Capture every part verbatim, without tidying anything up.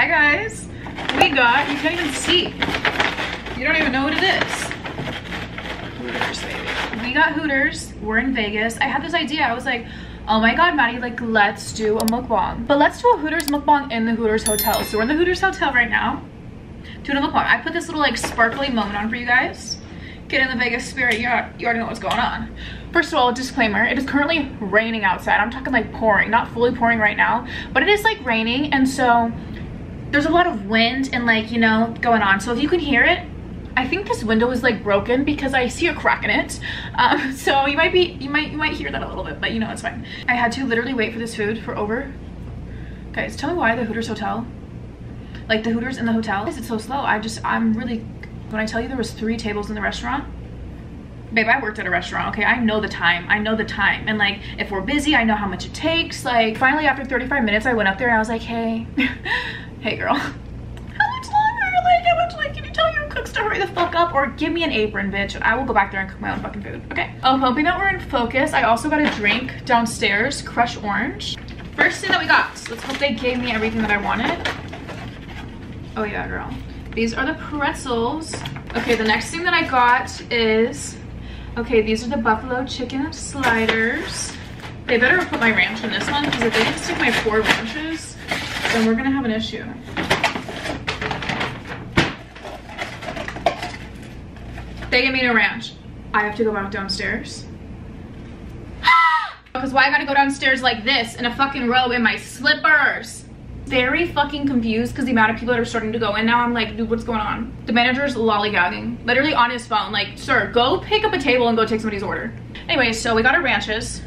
Hi guys, we got, you can't even see, you don't even know what it is. Hooters, baby. We got Hooters, we're in Vegas. I had this idea, I was like, oh my god, Maddie, like let's do a mukbang. But let's do a Hooters mukbang in the Hooters Hotel. So we're in the Hooters Hotel right now, doing a mukbang. I put this little like sparkly moment on for you guys. Get in the Vegas spirit, you already know what's going on. First of all, disclaimer, it is currently raining outside. I'm talking like pouring, not fully pouring right now, but it is like raining, and so there's a lot of wind and like, you know, going on. So if you can hear it, I think this window is like broken because I see a crack in it. Um, so you might be, you might, you might hear that a little bit, but you know, it's fine. I had to literally wait for this food for over. Guys, tell me why the Hooters Hotel, like the Hooters in the hotel, is it so slow? I just, I'm really, when I tell you there was three tables in the restaurant, babe, I worked at a restaurant, okay? I know the time, I know the time. And like, if we're busy, I know how much it takes. Like finally after thirty-five minutes, I went up there and I was like, hey, hey girl, how much longer? Like, how much, like, can you tell your cooks to hurry the fuck up or give me an apron, bitch, and I will go back there and cook my own fucking food, okay? I'm hoping that we're in focus. I also got a drink downstairs, Crush Orange. First thing that we got, so let's hope they gave me everything that I wanted. Oh yeah, girl. These are the pretzels. Okay, the next thing that I got is, okay, these are the buffalo chicken sliders. They better put my ranch in this one, because if they didn't stick my four ranches, then we're gonna have an issue. They gave me no ranch. I have to go back downstairs. Because why I gotta go downstairs like this in a fucking robe in my slippers? Very fucking confused because the amount of people that are starting to go in now. I'm like, dude, what's going on? The manager's lollygagging, literally on his phone, like, sir, go pick up a table and go take somebody's order. Anyway, so we got our ranches.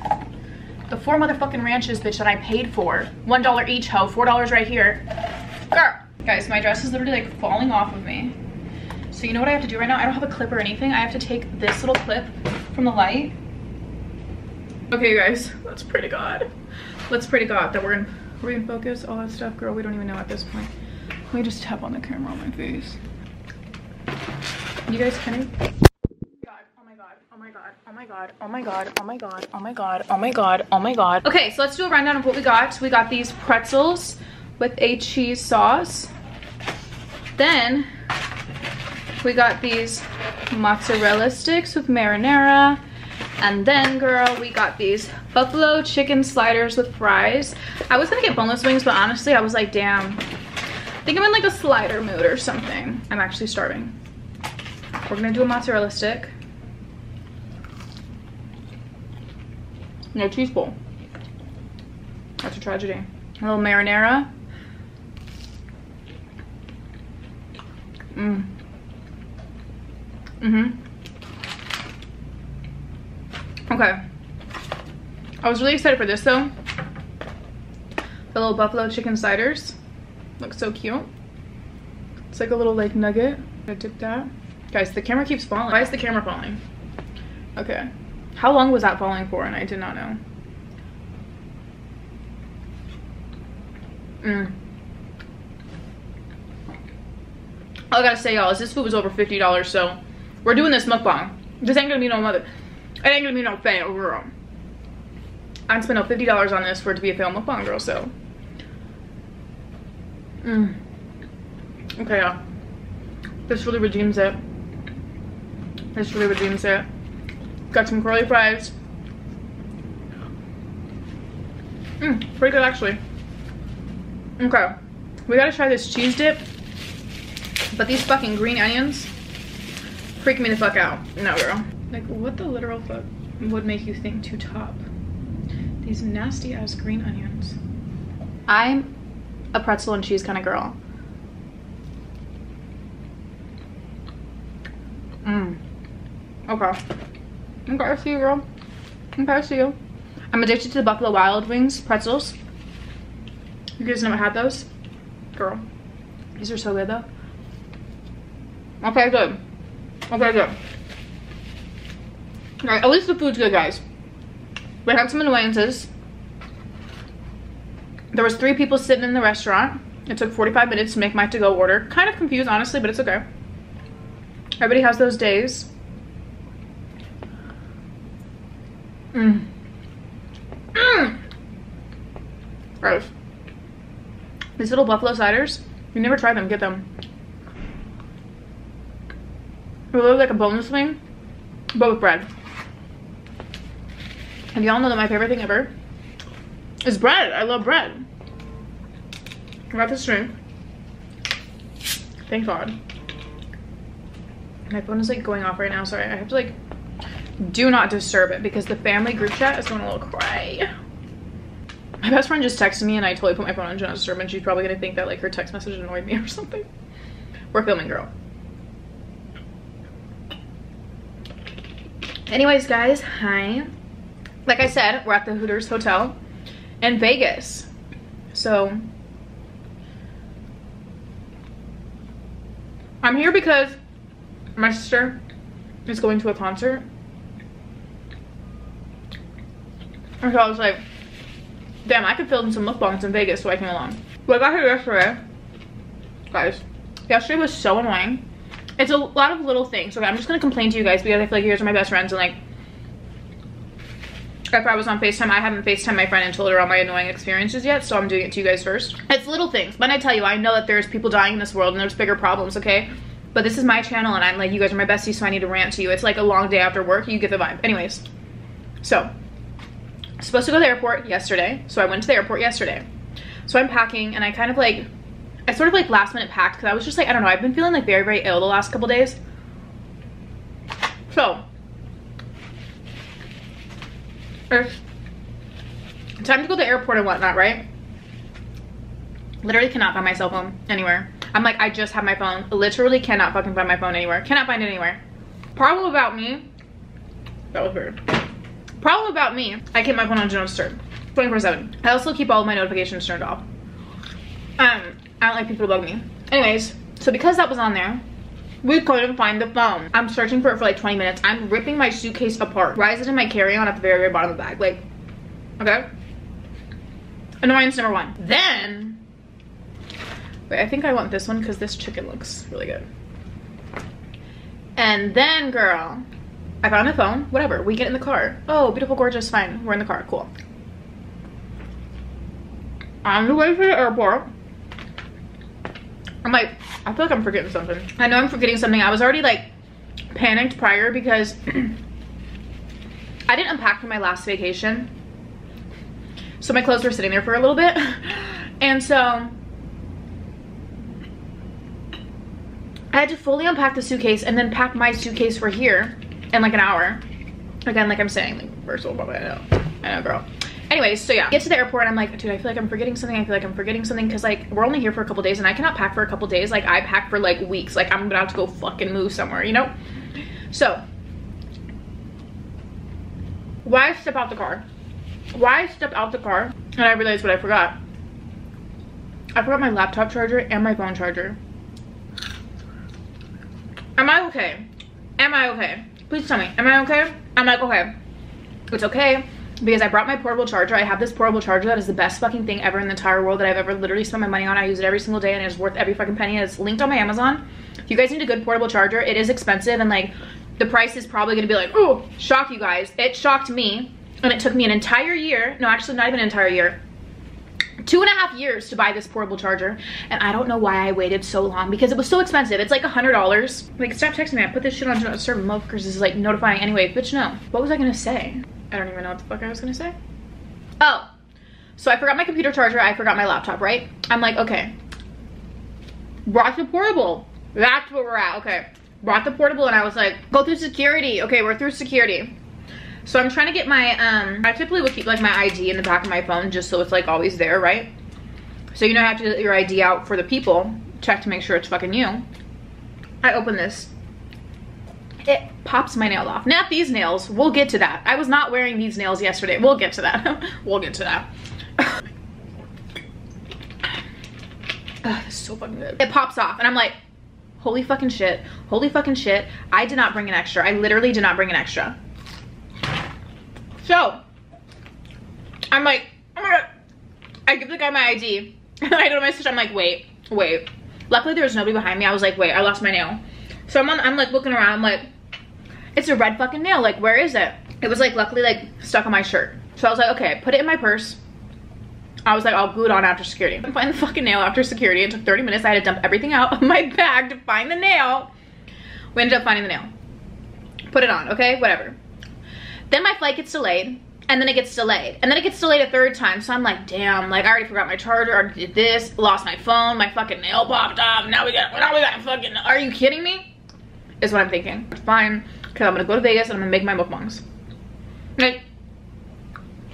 The four motherfucking ranches, bitch, that I paid for. One dollar each, hoe. Four dollars right here. Girl. Guys, my dress is literally like falling off of me. So you know what I have to do right now? I don't have a clip or anything. I have to take this little clip from the light. Okay, guys, let's pray to God. Let's pray to God that we're in We're in focus, all that stuff. Girl, we don't even know at this point. Let me just tap on the camera on my face. You guys kidding? Oh my god, oh my god, oh my god, oh my god, oh my god, oh my god, oh my god, oh my god. Okay, so let's do a rundown of what we got. We got these pretzels with a cheese sauce. Then we got these mozzarella sticks with marinara. And then, girl, we got these buffalo chicken sliders with fries. I was gonna get boneless wings, but honestly, I was like, damn. I think I'm in like a slider mood or something. I'm actually starving. We're gonna do a mozzarella stick. No cheese bowl. That's a tragedy. A little marinara. Mm. Mm-hmm. Okay, I was really excited for this though. The little buffalo chicken sliders look so cute. It's like a little like nugget. I'm gonna dip that. Guys, the camera keeps falling. Why is the camera falling? Okay, how long was that falling for? And I did not know. Mm. All I gotta say, y'all, is this food was over fifty dollars, so we're doing this mukbang. This ain't gonna be no mother. It ain't gonna be no fail, girl. I'd spend no fifty dollars on this for it to be a fail mukbang, girl, so. Mm. Okay, y'all. This really redeems it. This really redeems it. Got some curly fries. Mmm, pretty good, actually. Okay. We gotta try this cheese dip. But these fucking green onions freak me the fuck out. No, girl. Like, what the literal fuck would make you think to top these nasty ass green onions? I'm a pretzel and cheese kind of girl. Mmm. Okay. Okay, I see you, girl. Okay, I see you. I'm addicted to the Buffalo Wild Wings pretzels. You guys never had those? Girl. These are so good, though. Okay, good. Okay, good. Alright, at least the food's good, guys. We had some annoyances. There was three people sitting in the restaurant. It took forty-five minutes to make my to-go order. Kind of confused, honestly, but it's okay. Everybody has those days. Mmm. Mmm! Gross. These little buffalo sliders You never try them, get them. They're literally like a boneless wing, but with bread. And y'all know that my favorite thing ever is bread. I love bread. I got this drink. Thank God. My phone is like going off right now. Sorry, I have to like do not disturb it because the family group chat is going a little cray. My best friend just texted me and I totally put my phone on do not disturb and she's probably gonna think that like her text message annoyed me or something. We're filming, girl. Anyways, guys, hi. Like I said, we're at the Hooters Hotel in Vegas. So I'm here because my sister is going to a concert. And so I was like, damn, I could fill in some mukbangs in Vegas, so I came along. Well, I got here yesterday. Guys, yesterday was so annoying. It's a lot of little things. Okay, I'm just gonna complain to you guys because I feel like you guys are my best friends and like, if I was on FaceTime, I haven't FaceTimed my friend and told her all my annoying experiences yet, so I'm doing it to you guys first. It's little things. When I tell you, I know that there's people dying in this world and there's bigger problems, okay? But this is my channel and I'm like, you guys are my besties, so I need to rant to you. It's like a long day after work, you get the vibe. Anyways, so, I'm supposed to go to the airport yesterday, so I went to the airport yesterday. So I'm packing and I kind of like, I sort of like last minute packed because I was just like, I don't know, I've been feeling like very, very ill the last couple days. So, it's time to go to the airport and whatnot, right? Literally cannot find my cell phone anywhere. I'm like, I just have my phone. Literally cannot fucking find my phone anywhere. Cannot find it anywhere. Problem about me, that was weird. Problem about me, I keep my phone on do not disturb, twenty-four seven. I also keep all of my notifications turned off. Um, I don't like people to bug me. Anyways, so because that was on there, we couldn't find the phone. I'm searching for it for like twenty minutes. I'm ripping my suitcase apart. Why is it in my carry-on at the very, very bottom of the bag? Like, okay. Annoyance number one. Then, wait, I think I want this one because this chicken looks really good. And then, girl, I found my phone, whatever. We get in the car. Oh, beautiful, gorgeous, fine. We're in the car, cool. On the way to the airport, I'm like, I feel like I'm forgetting something. I know I'm forgetting something. I was already like panicked prior because I didn't unpack for my last vacation. So my clothes were sitting there for a little bit. And so I had to fully unpack the suitcase and then pack my suitcase for here in like an hour. Again, like I'm saying, like, first of all, I know, I know, girl. Anyways, so yeah, get to the airport and I'm like, dude, I feel like I'm forgetting something. I feel like I'm forgetting something because like we're only here for a couple days and I cannot pack for a couple days. Like I pack for like weeks. Like I'm about to go fucking move somewhere, you know? So why step out the car? Why step out the car? And I realized what I forgot. I forgot my laptop charger and my phone charger. Am I okay? Am I okay? Please tell me, am I okay? I'm like, okay. It's okay. Because I brought my portable charger. I have this portable charger that is the best fucking thing ever in the entire world that I've ever literally spent my money on. I use it every single day and it's worth every fucking penny. It's linked on my Amazon. If you guys need a good portable charger, it is expensive and like the price is probably gonna be like, oh, shock you guys. It shocked me and it took me an entire year, no, actually not even an entire year, two and a half years to buy this portable charger. And I don't know why I waited so long because it was so expensive. It's like a hundred dollars. Like, stop texting me. I put this shit on do not disturb motherfuckers is like notifying anyway. Bitch, no. What was I gonna say? I don't even know what the fuck I was gonna say. Oh, so I forgot my computer charger. I forgot my laptop, right? I'm like, okay. Brought the portable. That's where we're at, okay. Brought the portable and I was like, go through security. Okay, we're through security. So I'm trying to get my, um, I typically would keep like my I D in the back of my phone just so it's like always there, right? So you know, I have to get your I D out for the people, check to make sure it's fucking you. I open this. It pops my nail off. Not these nails. We'll get to that. I was not wearing these nails yesterday. We'll get to that. We'll get to that. Ugh, it's so fucking good. It pops off and I'm like, holy fucking shit. Holy fucking shit. I did not bring an extra. I literally did not bring an extra. So I'm like, oh my God. I give the guy my I D. I don't know my sister. I'm like, wait, wait. Luckily there was nobody behind me. I was like, wait, I lost my nail. So I'm, on, I'm like looking around, I'm like, it's a red fucking nail, like where is it? It was like luckily like stuck on my shirt. So I was like, okay, put it in my purse. I was like, I'll glue it on after security. I couldn't find the fucking nail after security. It took thirty minutes. I had to dump everything out of my bag to find the nail. We ended up finding the nail. Put it on, okay? Whatever. Then my flight gets delayed, and then it gets delayed, and then it gets delayed a third time. So I'm like, damn, like I already forgot my charger, I already did this, lost my phone, my fucking nail popped off. Now we got, now we got fucking, are you kidding me? Is what I'm thinking. It's fine, because I'm gonna go to Vegas and I'm gonna make my mukbangs. Like,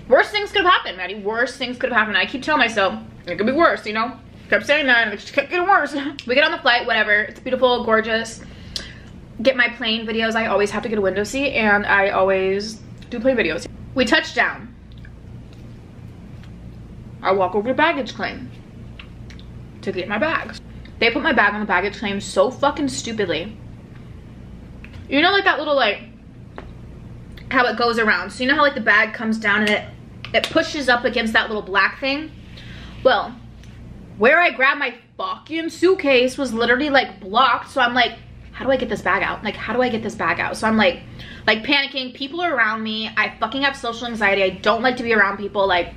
worst things could have happened, Maddie. Worst things could have happened. I keep telling myself, it could be worse, you know? Kept saying that, and it just kept getting worse. We get on the flight, whatever. It's beautiful, gorgeous. Get my plane videos. I always have to get a window seat, and I always do plane videos. We touch down. I walk over to baggage claim to get my bags. They put my bag on the baggage claim so fucking stupidly. You know, like that little, like, how it goes around. So you know how, like, the bag comes down and it, it pushes up against that little black thing? Well, where I grabbed my fucking suitcase was literally, like, blocked. So I'm like, how do I get this bag out? Like, how do I get this bag out? So I'm like, like panicking. People are around me. I fucking have social anxiety. I don't like to be around people. Like,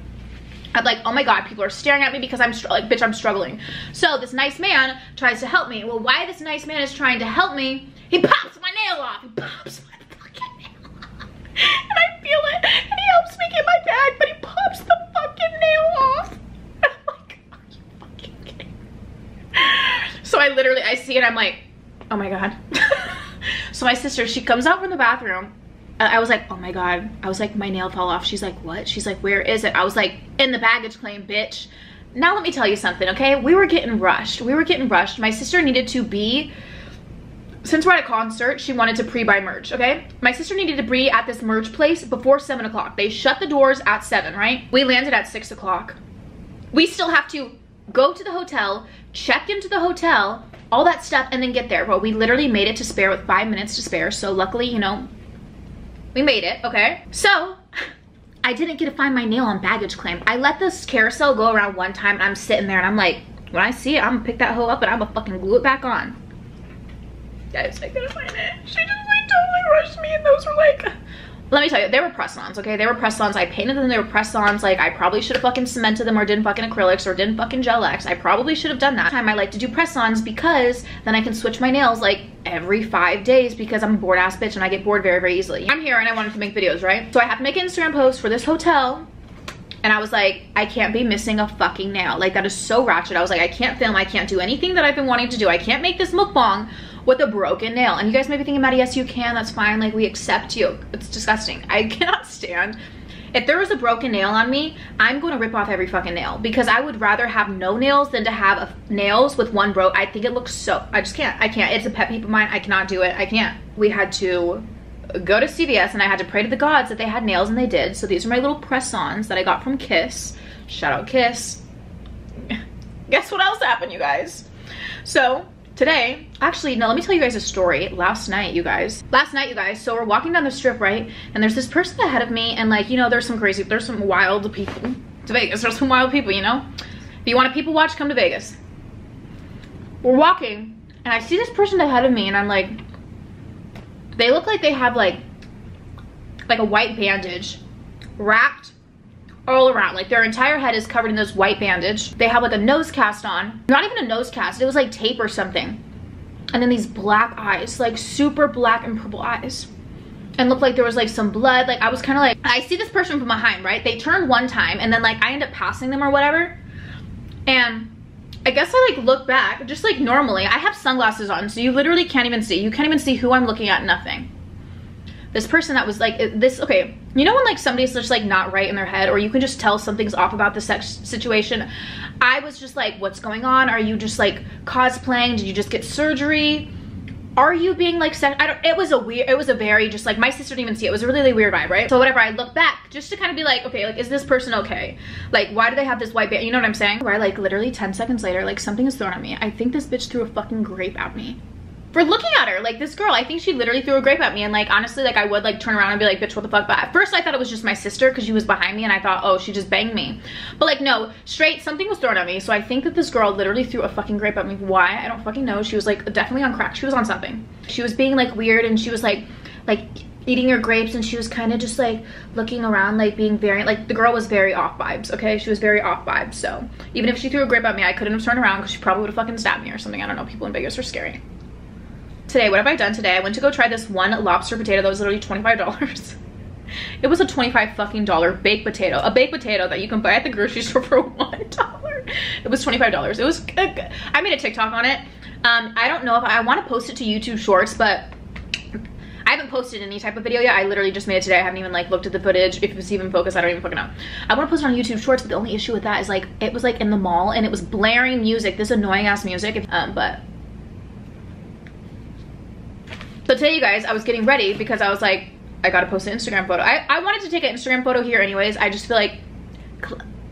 I'm like, oh my God, people are staring at me because I'm, like, bitch, I'm struggling. So this nice man tries to help me. Well, why this nice man is trying to help me, he pops my nail off. He pops my fucking nail off. And I feel it. And he helps me get my bag, but he pops the fucking nail off. And I'm like, are you fucking kidding me? So I literally, I see it. I'm like, oh my God. So my sister, she comes out from the bathroom. I was like, oh my God. I was like, my nail fell off. She's like, what? She's like, where is it? I was like, in the baggage claim, bitch. Now let me tell you something, okay? We were getting rushed. We were getting rushed. My sister needed to be, since we're at a concert, she wanted to pre-buy merch, okay? My sister needed to be at this merch place before seven o'clock. They shut the doors at seven, right? We landed at six o'clock. We still have to go to the hotel, check into the hotel, all that stuff, and then get there. Well, we literally made it to spare with five minutes to spare. So luckily, you know, we made it, okay? So I didn't get to find my nail on baggage claim. I let this carousel go around one time, and I'm sitting there and I'm like, when I see it, I'm gonna pick that hoe up and I'm gonna fucking glue it back on. I was like, I couldn't find it. She just like totally rushed me, and those were like, let me tell you, they were press-ons, okay? They were press-ons. I painted them, they were press-ons. Like, I probably should have fucking cemented them, or didn't fucking acrylics, or didn't fucking gel X. I probably should have done that. Time I like to do press-ons because then I can switch my nails like every five days because I'm a bored ass bitch and I get bored very, very easily. I'm here and I wanted to make videos, right? So I have to make an Instagram post for this hotel. And I was like, I can't be missing a fucking nail. Like, that is so ratchet. I was like, I can't film. I can't do anything that I've been wanting to do. I can't make this mukbang with a broken nail. And you guys may be thinking about it, yes you can, that's fine, like we accept you. It's disgusting. I cannot stand. If there was a broken nail on me, I'm going to rip off every fucking nail, because I would rather have no nails than to have a, nails with one broke. I think it looks so, I just can't, I can't. It's a pet peeve of mine, I cannot do it, I can't. We had to go to C V S and I had to pray to the gods that they had nails, and they did. So these are my little press-ons that I got from Kiss. Shout out Kiss. Guess what else happened, you guys? So today, actually, no, let me tell you guys a story. Last night, you guys. Last night, you guys. So we're walking down the strip, right? And there's this person ahead of me, and like, you know, there's some crazy, there's some wild people. To Vegas, there's some wild people, you know? If you want to people watch, come to Vegas. We're walking, and I see this person ahead of me, and I'm like, they look like they have like, like a white bandage wrapped all around, like their entire head is covered in this white bandage. They have like a nose cast on, not even a nose cast, it was like tape or something, and then these black eyes, like super black and purple eyes, and looked like there was like some blood. Like, I was kind of like, I see this person from behind, right? They turn one time, and then like I end up passing them or whatever, and I guess I like look back just like normally. I have sunglasses on, so you literally can't even see, you can't even see who I'm looking at, nothing. This person that was like this, okay, you know when like somebody's just like not right in their head, or you can just tell something's off about the sex situation? I was just like, what's going on? Are you just like cosplaying? Did you just get surgery? Are you being like sex? I don't, it was a weird, it was a very just like, my sister didn't even see it. It was a really, really weird vibe, right? So whatever, I look back just to kind of be like, okay, like, is this person okay? Like, why do they have this white band? You know what I'm saying? Where I like literally ten seconds later, like something is thrown at me. I think this bitch threw a fucking grape at me. For looking at her, like this girl, I think she literally threw a grape at me, and like honestly, like I would like turn around and be like, bitch, what the fuck? But at first I thought it was just my sister because she was behind me, and I thought, oh, she just banged me. But like no, straight, something was thrown at me. So I think that this girl literally threw a fucking grape at me. Why? I don't fucking know. She was like definitely on crack. She was on something. She was being like weird, and she was like, like eating her grapes, and she was kind of just like looking around, like being very, like the girl was very off vibes, okay? She was very off vibes. So even if she threw a grape at me, I couldn't have turned around because she probably would have fucking stabbed me or something. I don't know, people in Vegas are scary. Today, what have I done today? I went to go try this one lobster potato that was literally twenty-five dollars. It was a twenty-five fucking dollar baked potato. A baked potato that you can buy at the grocery store for one dollar. It was twenty-five dollars. It was good. I made a TikTok on it. Um, I don't know if I, I want to post it to YouTube Shorts, but I haven't posted any type of video yet. I literally just made it today. I haven't even like looked at the footage. If it was even focused, I don't even fucking know. I want to post it on YouTube Shorts, but the only issue with that is like it was like in the mall and it was blaring music, this annoying ass music. Um, but so today, you guys, I was getting ready because I was like, I gotta post an Instagram photo. I I wanted to take an Instagram photo here anyways. I just feel like,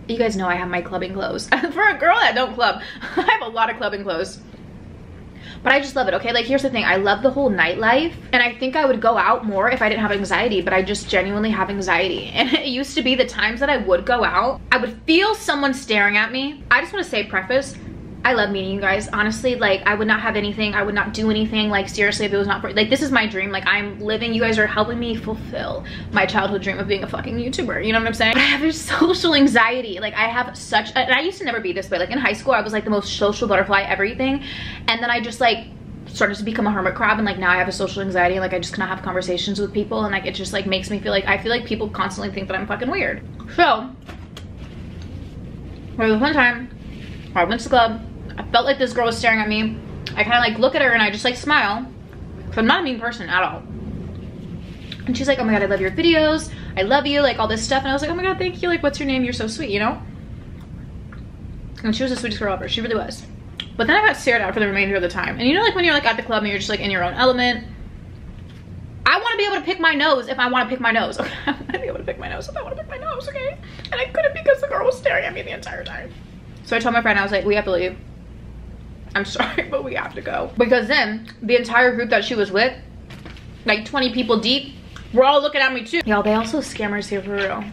you guys know I have my clubbing clothes. For a girl that don't club, I have a lot of clubbing clothes. But I just love it, okay? Like, here's the thing. I love the whole nightlife. And I think I would go out more if I didn't have anxiety. But I just genuinely have anxiety. And it used to be the times that I would go out, I would feel someone staring at me. I just want to say, preface, I love meeting you guys. Honestly, like, I would not have anything. I would not do anything. Like, seriously, if it was not for... Like, this is my dream. Like, I'm living. You guys are helping me fulfill my childhood dream of being a fucking YouTuber. You know what I'm saying? But I have a social anxiety. Like, I have such... A, and I used to never be this way. Like, in high school, I was, like, the most social butterfly, everything. And then I just, like, started to become a hermit crab. And, like, now I have a social anxiety. And, like, I just cannot have conversations with people. And, like, it just, like, makes me feel like... I feel like people constantly think that I'm fucking weird. So, there was one time I went to the club. I felt like this girl was staring at me. I kind of like look at her and I just like smile. Cause I'm not a mean person at all. And she's like, oh my God, I love your videos. I love you, like all this stuff. And I was like, oh my God, thank you. Like, what's your name? You're so sweet, you know? And she was the sweetest girl ever. She really was. But then I got stared at for the remainder of the time. And you know, like when you're like at the club and you're just like in your own element. I want to be able to pick my nose if I want to pick my nose. Okay, I want to be able to pick my nose if I want to pick my nose, okay? And I couldn't because the girl was staring at me the entire time. So I told my friend, I was like, we have to leave. I'm sorry, but we have to go. Because then the entire group that she was with, like twenty people deep, were all looking at me too. Y'all, they also scammers here for real.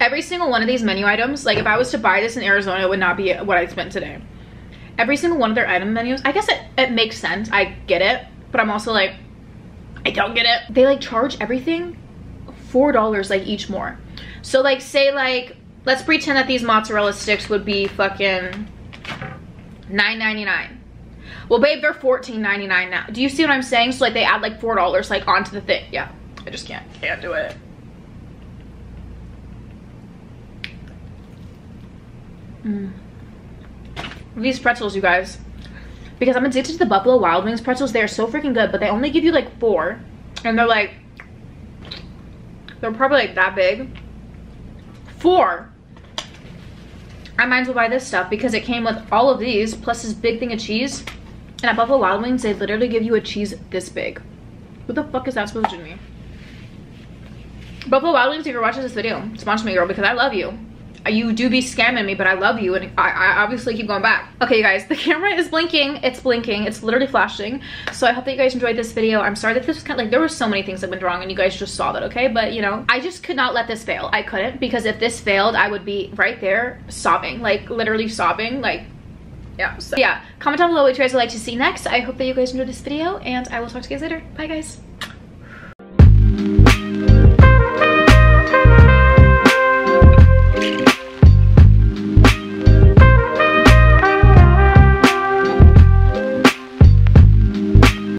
Every single one of these menu items, like if I was to buy this in Arizona, it would not be what I spent today. Every single one of their item menus, I guess it, it makes sense. I get it, but I'm also like, I don't get it. They like charge everything four dollars like each more. So like say like, let's pretend that these mozzarella sticks would be fucking nine ninety-nine. Well, babe, they're fourteen ninety-nine now. Do you see what I'm saying? So, like, they add, like, four dollars, like, onto the thing. Yeah, I just can't. Can't do it. Mm. These pretzels, you guys. Because I'm addicted to the Buffalo Wild Wings pretzels. They are so freaking good, but they only give you, like, four. And they're, like, they're probably, like, that big. Four. I might as well buy this stuff because it came with all of these plus this big thing of cheese. And at Buffalo Wild Wings, they literally give you a cheese this big. What the fuck is that supposed to mean? Buffalo Wild Wings, if you're watching this video, sponsor me, girl, because I love you. You do be scamming me, but I love you, and I, I obviously keep going back. Okay, you guys, the camera is blinking. It's blinking. It's literally flashing. So I hope that you guys enjoyed this video. I'm sorry that this was kind of, like, there were so many things that went wrong, and you guys just saw that, okay? But, you know, I just could not let this fail. I couldn't, because if this failed, I would be right there sobbing, like, literally sobbing, like, yeah. So, yeah, comment down below what you guys would like to see next. I hope that you guys enjoyed this video, and I will talk to you guys later. Bye, guys.